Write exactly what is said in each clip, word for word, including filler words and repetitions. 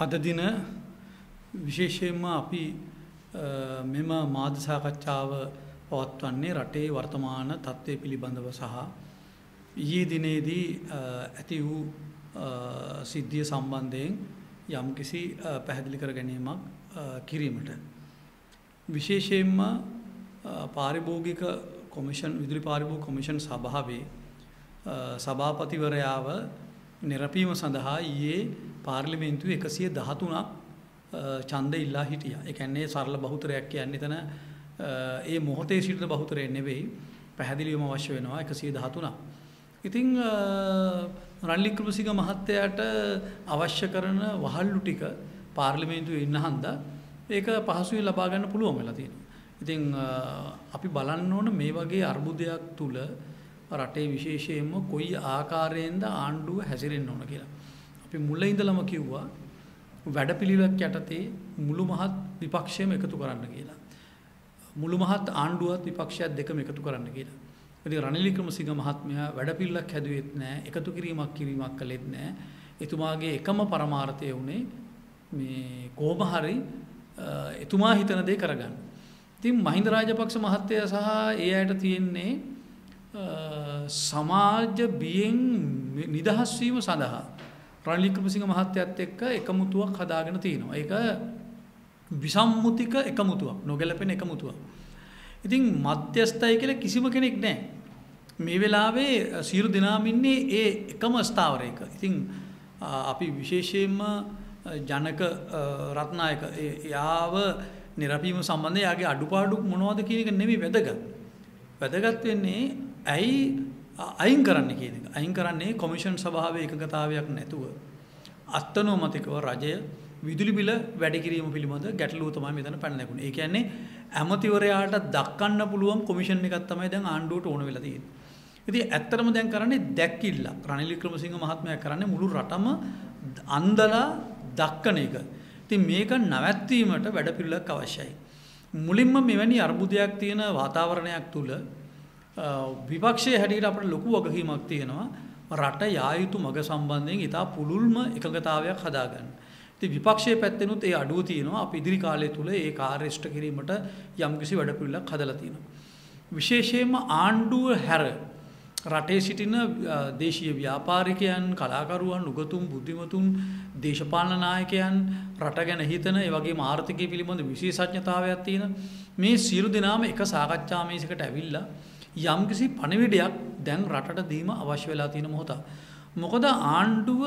අදදින විශේෂයෙන්ම අපි මෙම මාධ්‍ය සාකච්ඡාව පවත්වන්නේ රටේ වර්තමාන තත්ත්වය පිළිබඳව සහ ඊයේ දිනේදී ඇති වූ සිද්ධිය සම්බන්ධයෙන් යම්කිසි පැහැදිලි කර ගැනීමක් කිරීමට. විශේෂයෙන්ම පාරිභෝගික කොමිෂන් විදුලි පාරිභෝගික කොමිෂන් සභාවේ සභාපතිවරයාව නිරපීම සඳහා ඊයේ පාර්ලිමේන්තුව එකසිය දහතුනක් ඡන්ද ඉල්ලා හිටියා. ඒ කියන්නේ සරල බහුතරයක් කියන්නේ එතන ඒ මොහොතේ සිට බහුතරය නෙවෙයි, පැහැදිලිවම අවශ්‍ය වෙනවා එකසිය දහතුනක්. ඉතින් රන්ලි ක්‍රමසිංහ මහත්තයාට අවශ්‍ය කරන වහල්ලු ටික පාර්ලිමේන්තුවේ ඉන්න හන්දා ඒක පහසුවෙන් ලබා ගන්න පුළුවන් වෙලා තියෙනවා. ඉතින් අපි බලන්න ඕන මේ වගේ අර්බුදයක් තුල රටේ විශේෂයෙන්ම කොයි ආකාරයෙන්ද ආණ්ඩුව හැසිරෙන්න ඕන කියලා. අපි මුලින් ඉඳලම කිව්වා වැඩපිළිවෙලක් යටතේ මුළු මහත් විපක්ෂයම එකතු කරන්න කියලා. මුළු මහත් ආණ්ඩුවත් විපක්ෂයත් දෙකම එකතු කරන්න කියලා. ඉතින් රනිල් වික්‍රමසිංහ මහත්මයා වැඩපිළිවෙලක් හැදුවෙත් නැහැ, එකතු කිරීමක් කිරීමක් කළෙත් නැහැ. එතුමාගේ එකම පරමාර්ථය වුණේ මේ කොහොම හරි එතුමා හිතන දේ කරගන්න. ඉතින් මහින්ද රාජපක්ෂ මහත්තයා සහ ඒ අයට තියෙන්නේ සමාජ බියෙන් නිදහස් වීම සඳහා රනිල් වික්‍රමසිංහ මහත්තයත් එක්ක එකමුතුවක් හදාගෙන තිනවා. ඒක විසම්මුතික එකමුතුවක්, නොගැලපෙන එකමුතුවක්. ඉතින් මධ්‍යස්ථයි කියලා කිසිම කෙනෙක් නැහැ. මේ වෙලාවේ සියලු දෙනාම ඉන්නේ ඒ එකම ස්ථාවරයක. ඉතින් අපි විශේෂයෙන්ම ජනක රත්නායක එයාව නිරපීම සම්බන්ධයෙන් එයාගේ අඩුපාඩු මොනවද කියන එක නෙමෙයි වැදගත්. වැදගත් වෙන්නේ ඇයි අයින් කරන්න කියන එක. අයින් කරන්නේ කොමිෂන් සභාවේ එකගතාවයක් නැතුව අත්නෝමතිකව රජය විදුලි බිල වැඩි කිරීම පිළිබඳ ගැටලුව තමයි මෙතන පැන නැගුණේ. ඒ කියන්නේ ඇමතිවරයාට දක්වන්න පුළුවන් කොමිෂන් එකක් තමයි දැන් ආණ්ඩුවට ඕන වෙලා තියෙන්නේ. ඉතින් ඇත්තටම දැන් කරන්නේ දැක්කිල්ල. රනිල් වික්‍රමසිංහ මහත්මයා කරන්නේ මුළු රටම අන්දලා දක්වන එක. ඉතින් මේක නැවැත්වීමට වැඩපිළිවෙලක් අවශ්‍යයි. මුලින්ම මෙවැනි අර්බුදයක් තියෙන වාතාවරණයක් තුල විපක්ෂයේ හැටියට අපිට ලොකු වගකීමක් තියෙනවා රට යා යුතු මඟ සම්බන්ධයෙන් ඊට පුළුල්ම එකඟතාවයක් හදාගන්න. ඉතින් විපක්ෂයේ පැත්තෙනුත් ඒ අඩුව තියෙනවා. අපි ඉදිරි කාලය තුල ඒ කාර්ය ඉෂ්ට කිරීමට යම්කිසි වැඩපිළිවෙලක් හදලා තියෙනවා. විශේෂයෙන්ම ආණ්ඩුව හැර රටේ සිටින දේශීය ව්‍යාපාරිකයන්, කලාකරුවන්, උගතුන්, බුද්ධිමතුන්, දේශපාලන නායකයන්, රට ගැන හිතන, ඒ වගේම ආර්ථිකය පිළිබඳ විශේෂඥතාවයක් තියෙන මේ සියලු දෙනාම එක සාකච්ඡා මේසයකට ඇවිල්ලා යම්කිසි පණිවිඩයක් දැන් රටට දීම අවශ්‍ය වෙලා තියෙන මොහොත. මොකද ආණ්ඩුව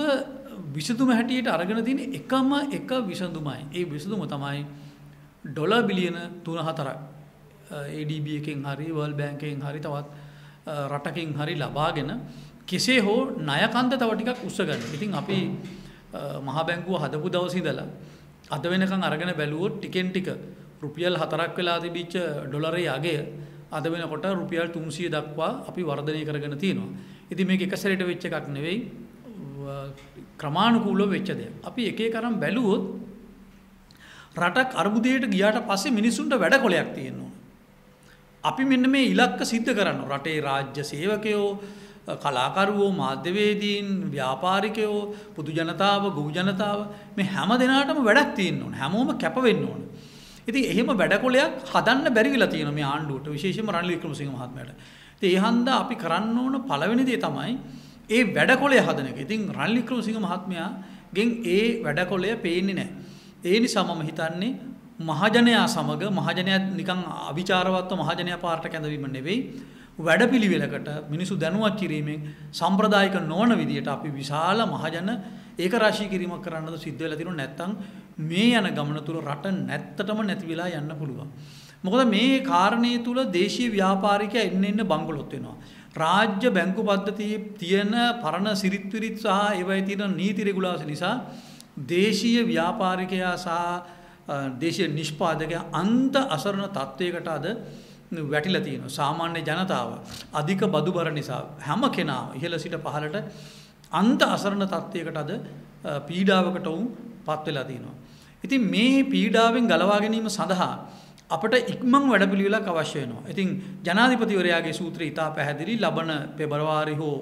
විසඳුම හැටියට අරගෙන තියෙන එකම එක විසඳුමයි. ඒ විසඳුම තමයි ඩොලර් බිලියන තුන හතර A D B එකෙන් හරි World Bank එකෙන් හරි තවත් රටකින් හරි ලබාගෙන කෙසේ හෝ ණයකන්ද තව ටිකක් උස්ස ගන්න. ඉතින් අපි මහා බැංකුව හදපු දවසේ ඉඳලා අද වෙනකන් අරගෙන බැලුවොත් ටිකෙන් ටික රුපියල් හතරක් වෙලා තිබිච්ච ඩොලරේ අගය අද වෙනකොට රුපියල් තුන්සිය දක්වා අපි වර්ධනය කරගෙන තියෙනවා. ඉතින් මේක එක සැරේට වෙච්ච එකක් නෙවෙයි, ක්‍රමානුකූලව වෙච්ච දෙයක්. අපි එකේ කරන් බැලුවොත් රටක් අර්බුදයට ගියාට පස්සේ මිනිසුන්ට වැඩකොලයක් තියෙනවා. අපි මෙන්න මේ ඉලක්ක සිද්ධ කරනවා. රටේ රාජ්‍ය සේවකයෝ, කලාකරුවෝ, මාධ්‍යවේදීන්, ව්‍යාපාරිකයෝ, පොදු ජනතාව, ගොවි ජනතාව මේ හැම දෙනාටම වැඩක් තියෙන්න ඕන. හැමෝම කැප වෙන්න ඕන. ඉතින් එහෙම වැඩකොලයක් හදන්න බැරි වෙලා තියෙනවා මේ ආණ්ඩුවට, විශේෂයෙන්ම රනිල් වික්‍රමසිංහ මහත්මයාට. ඉතින් ඒ හන්ද අපි කරන්න ඕන පළවෙනි දේ තමයි ඒ වැඩකොලය හදන එක. ඉතින් රනිල් වික්‍රමසිංහ මහත්මයාගෙන් ඒ වැඩකොලය පේන්නේ නැහැ. ඒ නිසා මම හිතන්නේ මහජනයා සමග, මහජනයා නිකන් අවිචාරවත්ව මහජනයා පාරට කැඳවීම නෙවෙයි, වැඩපිළිවෙලකට මිනිසු දැනුවත් කිරීමෙන් සම්ප්‍රදායික නොවන විදියට අපි විශාල මහජන ඒකරාශී කිරීමක් කරන්නද සිද්ධ වෙලා තියෙනවා. නැත්තම් මේ යන ගමන තුල රට නැත්තටම නැති වෙලා යන්න පුළුවන්. මොකද මේ කාරණේ තුල දේශීය ව්‍යාපාරිකයා එන්න එන්න බංගලොත් වෙනවා. රාජ්‍ය බැංකු පද්ධතියේ තියෙන පරණ සිරිත් විරිත් සහ ඒවයි තියෙන නීති රෙගුලාසි නිසා දේශීය ව්‍යාපාරිකයා සහ දේශීය නිෂ්පාදකයා අන්ත අසරණ තත්වයකට අද වැටිලා තියෙනවා. සාමාන්‍ය ජනතාව අධික බදුබර නිසා හැම කෙනාම ඉහළ සිට පහළට අන්ත අසරණ තත්වයකට අද පීඩාවකට වුන් පත් වෙලා තිනවා. ඉතින් මේ පීඩාවෙන් ගලවා ගැනීම සඳහා අපට ඉක්මන් වැඩපිළිවෙලක් අවශ්‍ය වෙනවා. ඉතින් ජනාධිපතිවරයාගේ සූත්‍රය ඉතා පැහැදිලි. ලබන පෙබරවාරි හෝ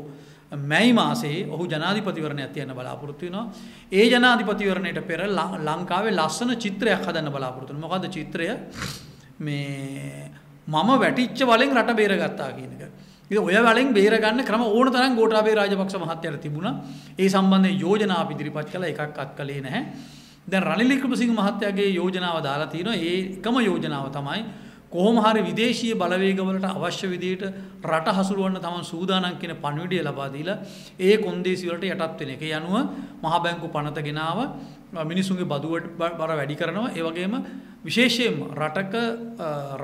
मै मासे अहु जनाधिपतिवर्णे अत्यन्न बलापुरत्वेन ये जनाधिपतिवर्णे पेर ला लंकावे लस्सन चित्रे अखदन्न बलापुरत्वेन मोकद चित्रे मे मम වැටිච්ච වලින් රට බේරගත්තා කියන එක. ඉතින් ඔය වලින් බේරගන්න ක්‍රම ඕන තරම් ගෝඨාභය රාජපක්ෂ මහත්තයාට තිබුණා. ඒ සම්බන්ධයෙන් යෝජනා අපි ඉදිරිපත් කළා එකක් අත්කලේ නැහැ. දැන් රනිල් වික්‍රමසිංහ මහත්තයාගේ යෝජනාව දාලා තිනවා. ඒ එකම යෝජනාව තමයි කොහොම හරි විදේශීය බලවේගවලට අවශ්‍ය විදිහට රට හසුරවන්න තමන් සූදානම් කියන පණිවිඩය ලබා දීලා ඒ කොන්දේසි වලට යටත් වෙන එක. ඒ අනුව මහා බැංකු පනත ගෙනාව මිනිසුන්ගේ බදුවට බර වැඩි කරනවා. ඒ වගේම විශේෂයෙන්ම රටක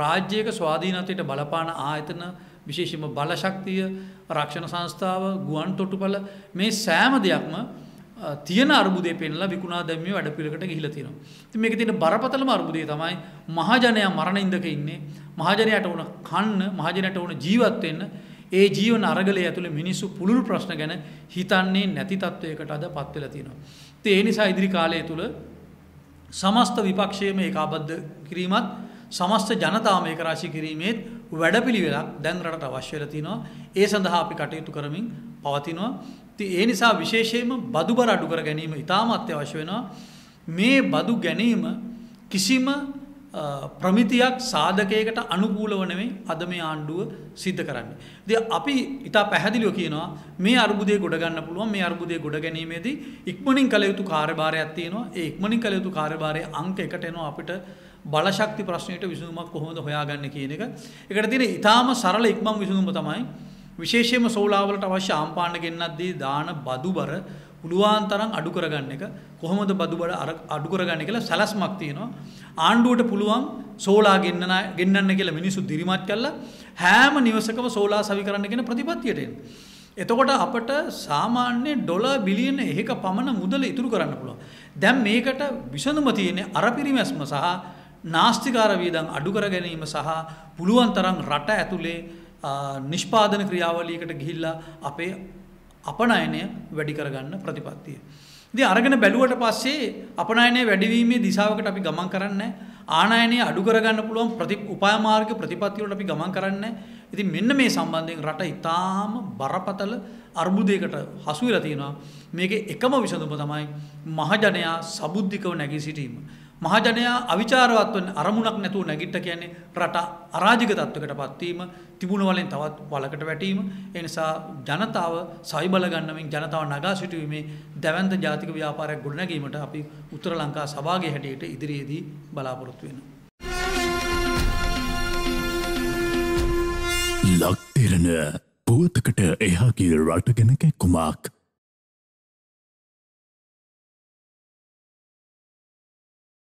රාජ්‍යයක ස්වාධීනත්වයට බලපාන ආයතන විශේෂයෙන්ම බලශක්තිය රක්ෂණ සංස්ථාව ගුවන්තොටුපළ මේ සෑම දෙයක්ම තියෙන අරුබුදේ පෙන්නලා විකුණා දැමීමේ වැඩපිළිවෙලකට ගිහිලා තියෙනවා. ඉතින් මේකේ තියෙන බරපතලම අරුබුදේ තමයි මහජනයා මරණ ඉඳක ඉන්නේ. මහජනයාට උන කන්න, මහජනයාට උන ජීවත් වෙන්න, ඒ ජීවන අරගලයේ ඇතුළේ මිනිස්සු පුළුල් ප්‍රශ්න ගැන හිතන්නේ නැති තත්වයකට අදපත් වෙලා තියෙනවා. ඉතින් ඒ නිසා ඉදිරි කාලය තුල සමස්ත විපක්ෂයේම ඒකාබද්ධ කිරීමත්, සමස්ත ජනතාවම ඒකරාශී කිරීමේ වැඩපිළිවෙලක් දැන් රටට අවශ්‍ය වෙලා තියෙනවා. ඒ සඳහා අපි කටයුතු කරමින් පවතිනවා. ඒ නිසා විශේෂයෙන්ම බදු බර අඩු කර ගැනීම ඉතාම අත්‍යවශ්‍ය වෙනවා. මේ බදු ගැනීම කිසිම ප්‍රමිතියක් සාධකයකට අනුකූලව නෙමෙයි අද මේ ආණ්ඩුව සිද්ධ කරන්නේ. ඉතින් අපි ඉතා පැහැදිලිව කියනවා මේ අර්බුදය ගොඩ ගන්න පුළුවන්. මේ අර්බුදය ගොඩ ගැනීමේදී ඉක්මනින් කළ යුතු කාර්යභාරයක් තියෙනවා. ඒ ඉක්මනින් කළ යුතු කාර්යභාරයේ අංක එකට එනවා අපිට බලශක්ති ප්‍රශ්නයට විසඳුමක් කොහොමද හොයාගන්නේ කියන එක. ඒකට තියෙන ඉතාම සරල ඉක්මන් විසඳුම තමයි විශේෂයෙන්ම සෝලාවලට අවශ්‍ය ආම්පාන ගෙන්නද්දී දාන බදුබර පුළුවන් තරම් අඩු කරගන්න එක. කොහොමද බදුබර අඩු කරගන්නේ කියලා සැලැස්මක් තියෙනවා. ආණ්ඩුවට පුළුවන් සෝලා ගෙන්නන ගෙන්නන්න කියලා මිනිස්සු දිරිමත් කළා හැම නිවසකම සෝලා සවි කරන්න කියන ප්‍රතිපත්තියට එන්න. එතකොට අපට සාමාන්‍ය ඩොලර් බිලියන එකක පමණ මුදල ඉතුරු කරන්න පුළුවන්. දැන් මේකට විසඳුම තියෙන්නේ අර පිරිමැස්ම සහ නාස්තිකාර වේදන් අඩු කර ගැනීම සහ පුළුවන් තරම් රට ඇතුලේ නිෂ්පාදන ක්‍රියාවලියකට ගිහිල්ලා අපේ අපනයනය වැඩි කරගන්න ප්‍රතිපත්තිය. ඉතින් අරගෙන බැලුවට පස්සේ අපනයනය වැඩිවීමේ දිශාවකට අපි ගමන් කරන්නේ ආනයනය අඩු කරගන්න පුළුවන් ප්‍රති උපාය මාර්ග ප්‍රතිපත්ති වලට අපි ගමන් කරන්නේ. ඉතින් මෙන්න මේ සම්බන්ධයෙන් රට ඉතාම බරපතල අර්බුදයකට හසු වෙලා තියෙනවා. මේකේ එකම විසඳුම තමයි මහජනයා සබුද්ධිකව නැගී සිටීම. මහජනයා අවිචාරවත් වෙන අරමුණක් නැතුව නැගිට කියන්නේ රට අරාජික තත්වයකටපත් වීම, තිබුණ වලින් තවත් වලකට වැටීම. ඒ නිසා ජනතාව සයිබල ගන්නමින් ජනතාව නගා සිටීමේ දැවැන්ත ජාතික ව්‍යාපාරයක් ගොඩනැගීමට අපි උත්තර ලංකා සභාවේ හැටියට ඉදිරියේදී බලාපොරොත්තු වෙනවා. ලක්තිරණ පුවතකට එහා ගිය රට ගැන කැක්කුමක්.